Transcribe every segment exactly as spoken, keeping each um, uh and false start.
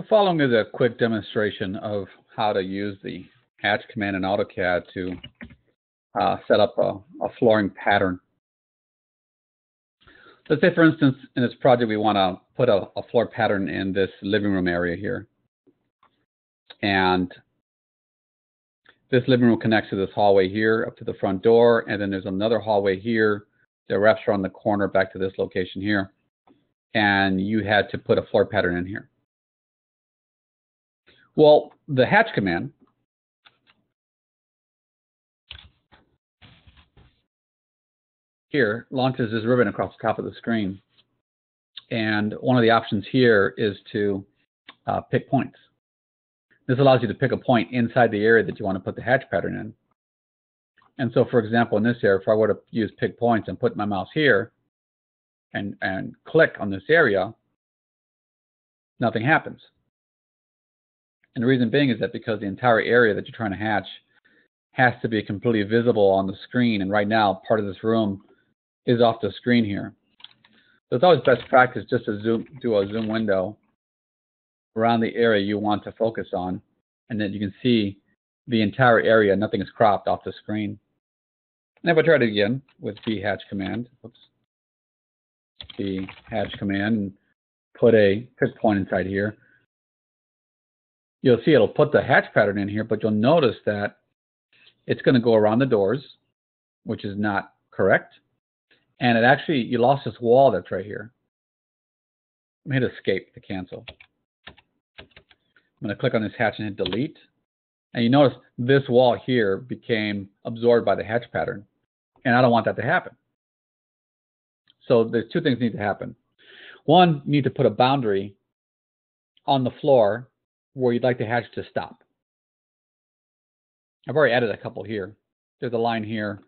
The following is a quick demonstration of how to use the hatch command in AutoCAD to uh, set up a, a flooring pattern. Let's say, for instance, in this project, we want to put a, a floor pattern in this living room area here. And this living room connects to this hallway here up to the front door. And then there's another hallway here that wraps around the corner back to this location here. And you had to put a floor pattern in here. Well, the hatch command here launches this ribbon across the top of the screen. And one of the options here is to uh, pick points. This allows you to pick a point inside the area that you want to put the hatch pattern in. And so, for example, in this area, if I were to use pick points and put my mouse here and, and click on this area, nothing happens. And the reason being is that because the entire area that you're trying to hatch has to be completely visible on the screen. And right now, part of this room is off the screen here. So it's always best practice just to zoom, do a zoom window around the area you want to focus on. And then you can see the entire area. Nothing is cropped off the screen. And if I try it again with the hatch command, oops, the hatch command, and put a pick point inside here, you'll see it'll put the hatch pattern in here, but you'll notice that it's going to go around the doors, which is not correct. And it actually, you lost this wall that's right here. I'm going to hit escape to cancel. I'm going to click on this hatch and hit delete. And you notice this wall here became absorbed by the hatch pattern. And I don't want that to happen. So there's two things that need to happen. One, you need to put a boundary on the floor where you'd like the hatch to stop. I've already added a couple here. There's a line here.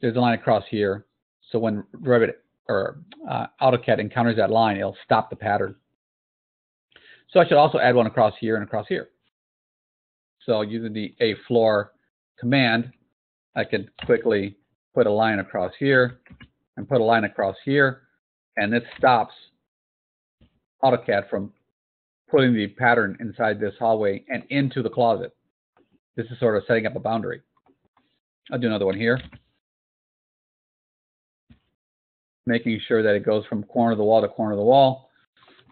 There's a line across here. So when Revit or uh, AutoCAD encounters that line, it'll stop the pattern. So I should also add one across here and across here. So using the A-FLOOR command, I can quickly put a line across here and put a line across here. And this stops AutoCAD from putting the pattern inside this hallway and into the closet. This is sort of setting up a boundary. I'll do another one here. Making sure that it goes from corner of the wall to corner of the wall.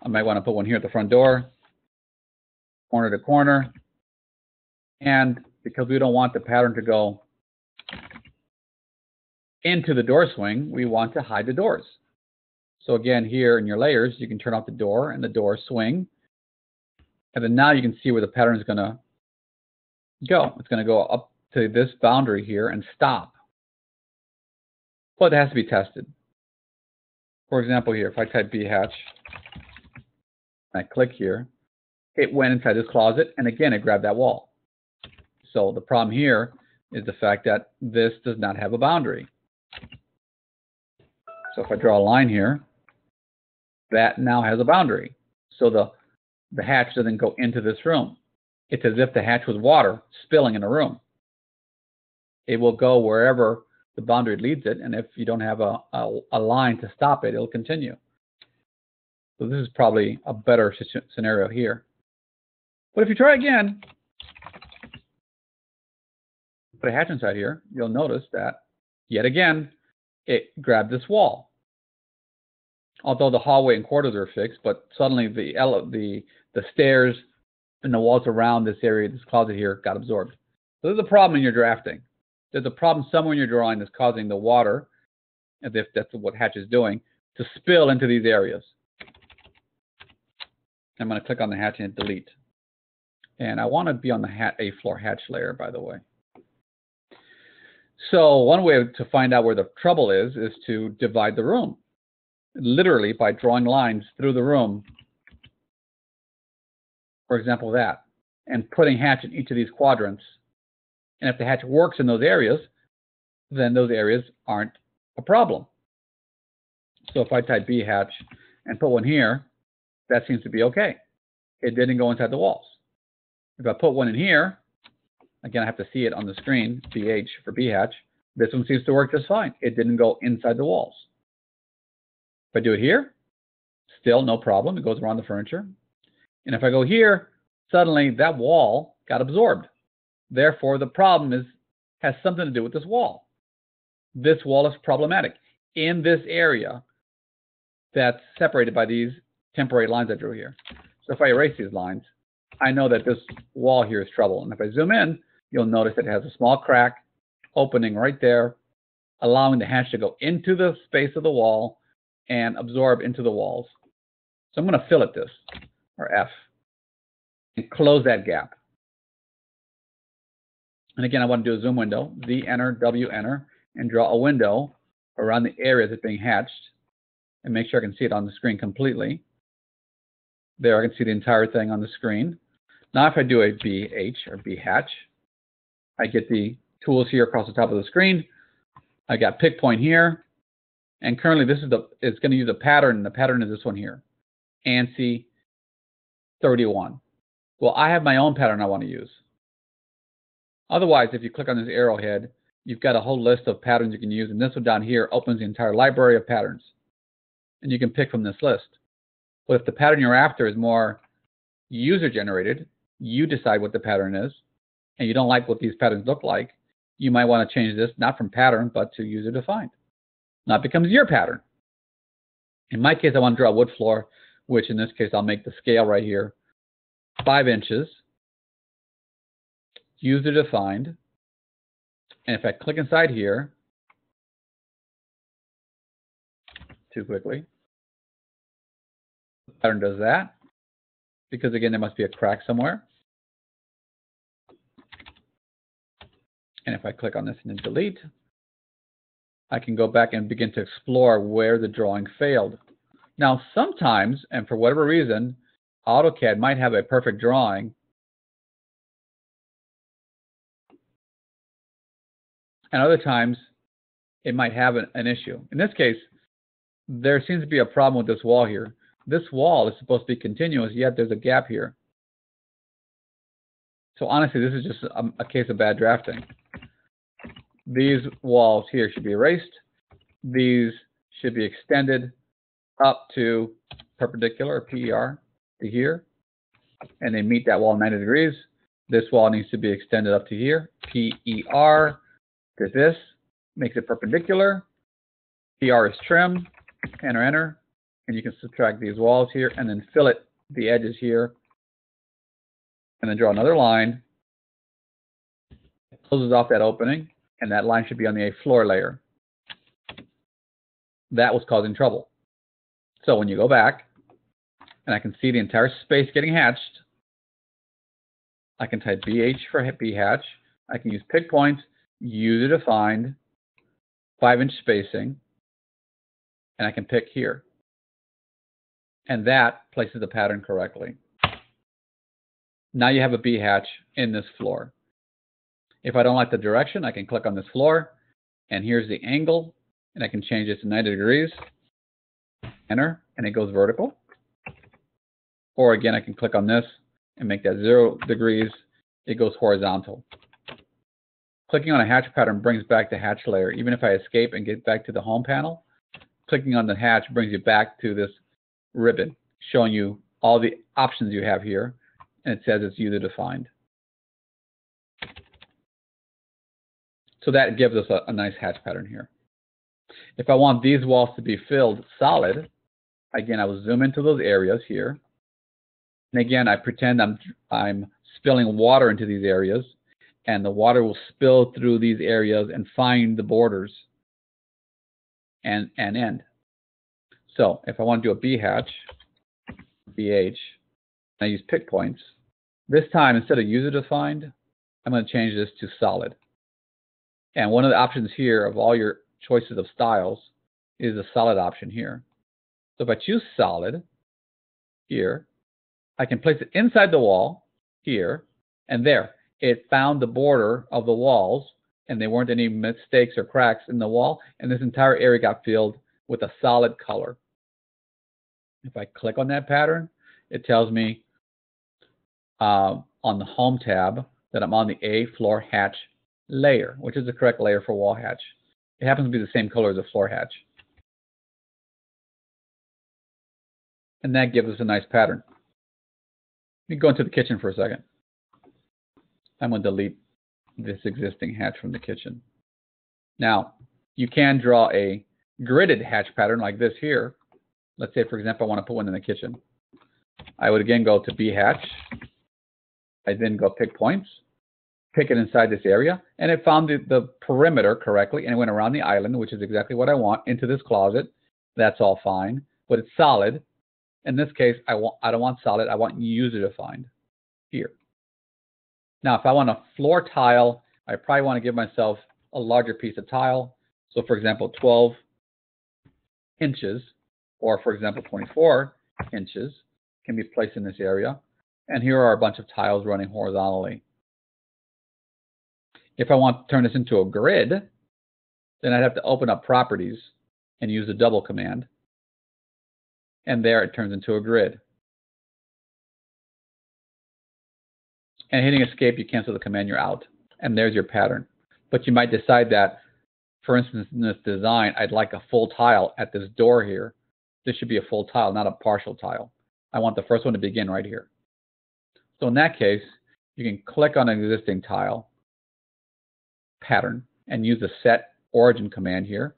I might want to put one here at the front door, corner to corner. And because we don't want the pattern to go into the door swing, we want to hide the doors. So again, here in your layers, you can turn off the door and the door swing. And then now you can see where the pattern is going to go. It's going to go up to this boundary here and stop. But it has to be tested. For example, here, if I type B hatch, I click here, it went inside this closet, and again, it grabbed that wall. So the problem here is the fact that this does not have a boundary. So if I draw a line here, that now has a boundary. So the The hatch doesn't go into this room. It's as if the hatch was water spilling in a room. It will go wherever the boundary leads it, and if you don't have a, a, a line to stop it, it'll continue. So this is probably a better scenario here. But if you try again, put a hatch inside here, you'll notice that, yet again, it grabbed this wall. Although the hallway and corridors are fixed, but suddenly the, the, the stairs and the walls around this area, this closet here, got absorbed. So there's a problem in your drafting. There's a problem somewhere in your drawing that's causing the water, as if that's what hatch is doing, to spill into these areas. I'm going to click on the hatch and delete. And I want to be on the hat, A-FLOOR-HATCH layer, by the way. So one way to find out where the trouble is is to divide the room. Literally by drawing lines through the room, for example, that, and putting hatch in each of these quadrants. And if the hatch works in those areas, then those areas aren't a problem. So if I type B hatch and put one here, that seems to be okay. It didn't go inside the walls. If I put one in here, again, I have to see it on the screen, B H for B hatch, this one seems to work just fine. It didn't go inside the walls. If I do it here, still no problem. It goes around the furniture. And if I go here, suddenly that wall got absorbed. Therefore, the problem is has something to do with this wall. This wall is problematic in this area that's separated by these temporary lines I drew here. So if I erase these lines, I know that this wall here is trouble. And if I zoom in, you'll notice it has a small crack opening right there, allowing the hatch to go into the space of the wall and absorb into the walls. So I'm going to fillet this, or F, and close that gap. And again, I want to do a zoom window, Z enter, W enter, and draw a window around the area that's being hatched and make sure I can see it on the screen completely. There, I can see the entire thing on the screen. Now, if I do a B H or B hatch, I get the tools here across the top of the screen. I got pick point here. And currently, this is the, it's going to use a pattern, and the pattern is this one here, ANSI thirty-one. Well, I have my own pattern I want to use. Otherwise, if you click on this arrowhead, you've got a whole list of patterns you can use. And this one down here opens the entire library of patterns. And you can pick from this list. But if the pattern you're after is more user-generated, you decide what the pattern is, and you don't like what these patterns look like, you might want to change this, not from pattern, but to user-defined. Now it becomes your pattern. In my case, I want to draw a wood floor, which in this case, I'll make the scale right here, five inches. User defined. And if I click inside here, too quickly, the pattern does that because again, there must be a crack somewhere. And if I click on this and then delete, I can go back and begin to explore where the drawing failed. Now, sometimes, and for whatever reason, AutoCAD might have a perfect drawing, and other times, it might have an, an issue. In this case, there seems to be a problem with this wall here. This wall is supposed to be continuous, yet there's a gap here. So honestly, this is just a, a case of bad drafting. These walls here should be erased. These should be extended up to perpendicular, P E R, to here. And they meet that wall ninety degrees. This wall needs to be extended up to here, P E R. Did this, makes it perpendicular, P R is trim, enter, enter, and you can subtract these walls here and then fillet the edges here, and then draw another line. It closes off that opening, and that line should be on the A-floor layer. That was causing trouble. So when you go back, and I can see the entire space getting hatched, I can type B H for B hatch, I can use pick points, user-defined, five-inch spacing, and I can pick here. And that places the pattern correctly. Now you have a B hatch in this floor. If I don't like the direction, I can click on this floor, and here's the angle, and I can change it to ninety degrees, enter, and it goes vertical. Or again, I can click on this and make that zero degrees, it goes horizontal. Clicking on a hatch pattern brings back the hatch layer. Even if I escape and get back to the home panel, clicking on the hatch brings you back to this ribbon, showing you all the options you have here, and it says it's user-defined. So that gives us a, a nice hatch pattern here. If I want these walls to be filled solid, again, I will zoom into those areas here. And again, I pretend I'm, I'm spilling water into these areas, and the water will spill through these areas and find the borders and, and end. So if I want to do a B hatch, B H, I use pick points. This time, instead of user-defined, I'm going to change this to solid. And one of the options here of all your choices of styles is the solid option here. So if I choose solid here, I can place it inside the wall here and there. It found the border of the walls, and there weren't any mistakes or cracks in the wall, and this entire area got filled with a solid color. If I click on that pattern, it tells me uh, on the Home tab that I'm on the A-FLOOR-HATCH layer, which is the correct layer for wall hatch. It happens to be the same color as the floor hatch. And that gives us a nice pattern. Let me go into the kitchen for a second. I'm going to delete this existing hatch from the kitchen. Now, you can draw a gridded hatch pattern like this here. Let's say, for example, I want to put one in the kitchen. I would again go to B hatch. I then go pick points, pick it inside this area, and it found the, the perimeter correctly, and it went around the island, which is exactly what I want, into this closet. That's all fine, but it's solid. In this case, I, want, I don't want solid. I want user defined here. Now, if I want a floor tile, I probably want to give myself a larger piece of tile. So, for example, twelve inches, or for example, twenty-four inches can be placed in this area. And here are a bunch of tiles running horizontally. If I want to turn this into a grid, then I'd have to open up properties and use the double command. And there it turns into a grid. And hitting escape, you cancel the command, you're out. And there's your pattern. But you might decide that, for instance, in this design, I'd like a full tile at this door here. This should be a full tile, not a partial tile. I want the first one to begin right here. So in that case, you can click on an existing tile pattern and use the set origin command here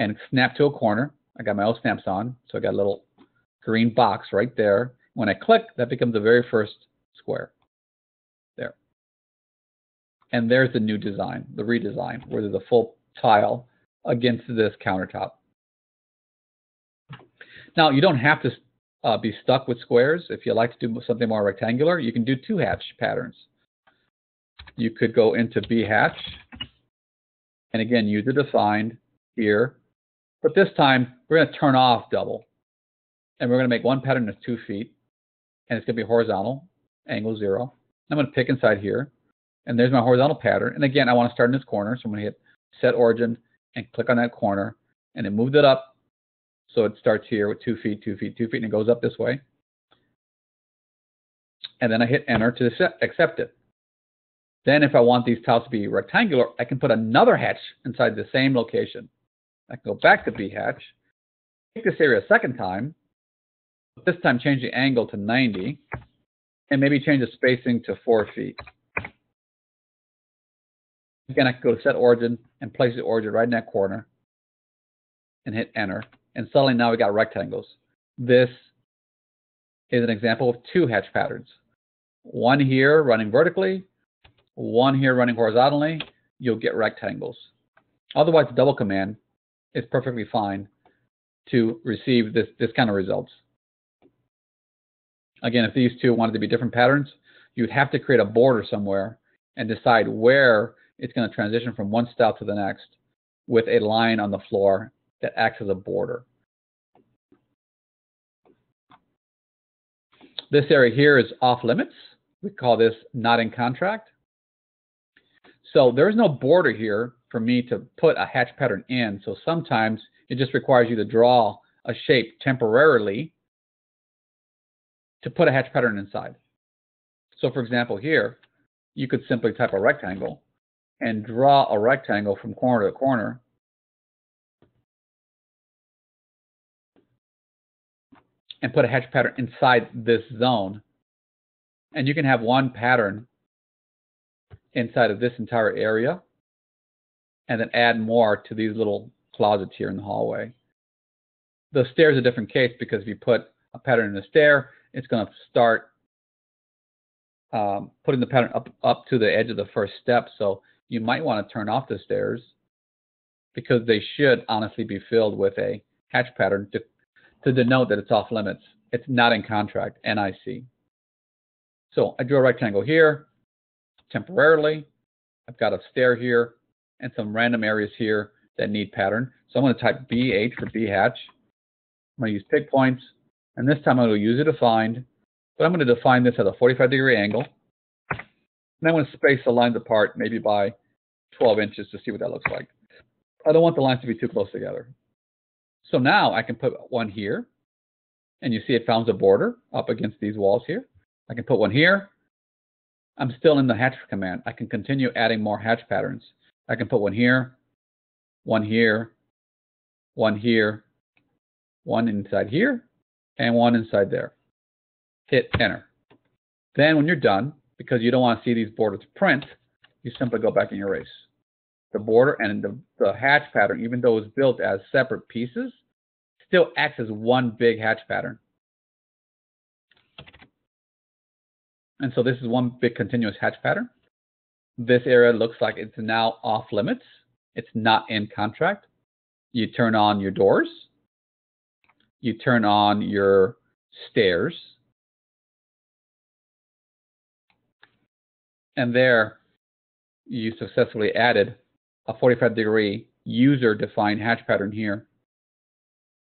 and snap to a corner. I got my old snaps on, so I got a little green box right there. When I click, that becomes the very first square. There. And there's the new design, the redesign, where there's a full tile against this countertop. Now, you don't have to uh, be stuck with squares. If you like to do something more rectangular, you can do two hatch patterns. You could go into B hatch, and again, user defined here. But this time, we're going to turn off double, and we're going to make one pattern that's two feet, and it's going to be horizontal, angle zero. I'm going to pick inside here, and there's my horizontal pattern. And again, I want to start in this corner, so I'm going to hit set origin and click on that corner, and it moved it up, so it starts here with two feet, two feet, two feet, and it goes up this way. And then I hit enter to accept it. Then if I want these tiles to be rectangular, I can put another hatch inside the same location. I can go back to B hatch, pick this area a second time, this time change the angle to ninety, and maybe change the spacing to four feet. Again, I can go to set origin and place the origin right in that corner and hit enter. And suddenly now we got rectangles. This is an example of two hatch patterns. One here running vertically, one here running horizontally, you'll get rectangles. Otherwise, the double command is perfectly fine to receive this, this kind of results. Again, if these two wanted to be different patterns, you'd have to create a border somewhere and decide where it's going to transition from one style to the next with a line on the floor that acts as a border. This area here is off limits. We call this not in contract. So there is no border here for me to put a hatch pattern in. So sometimes it just requires you to draw a shape temporarily to put a hatch pattern inside. So for example here, you could simply type a rectangle and draw a rectangle from corner to corner. And put a hatch pattern inside this zone. And you can have one pattern inside of this entire area. And then add more to these little closets here in the hallway. The stair is a different case because if you put a pattern in the stair, it's going to start um, putting the pattern up, up to the edge of the first step. So you might want to turn off the stairs because they should honestly be filled with a hatch pattern to, to denote that it's off limits. It's not in contract, N I C. So I drew a rectangle here temporarily. I've got a stair here. And some random areas here that need pattern. So I'm going to type B H for B hatch. I'm going to use pick points. And this time I'm going to use it defined. But I'm going to define this at a forty-five degree angle. And I'm going to space the lines apart maybe by twelve inches to see what that looks like. I don't want the lines to be too close together. So now I can put one here. And you see it found a border up against these walls here. I can put one here. I'm still in the hatch command. I can continue adding more hatch patterns. I can put one here, one here, one here, one inside here, and one inside there. Hit enter. Then when you're done, because you don't want to see these borders print, you simply go back and erase the border, and the, the hatch pattern, even though it's built as separate pieces, still acts as one big hatch pattern. And so this is one big continuous hatch pattern. This area looks like it's now off limits. It's not in contract. You turn on your doors. You turn on your stairs. And there you successfully added a forty-five degree user-defined hatch pattern here.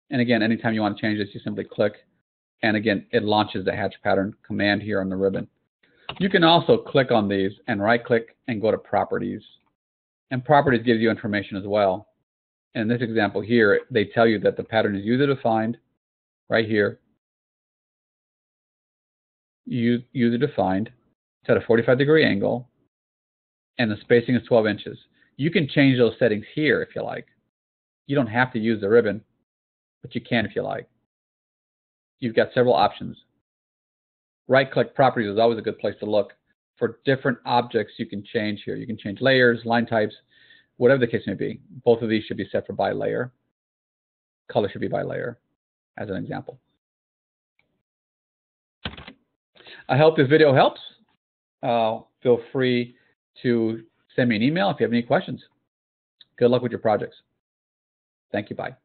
And again, anytime you want to change this, you simply click. And again, it launches the hatch pattern command here on the ribbon. You can also click on these and right-click and go to Properties. And Properties gives you information as well. In this example here, they tell you that the pattern is user-defined right here. User-defined. It's at a forty-five degree angle. And the spacing is twelve inches. You can change those settings here if you like. You don't have to use the ribbon, but you can if you like. You've got several options. Right-click Properties is always a good place to look for different objects you can change here. You can change layers, line types, whatever the case may be. Both of these should be set for by layer. Color should be by layer, as an example. I hope this video helps. Uh, feel free to send me an email if you have any questions. Good luck with your projects. Thank you. Bye.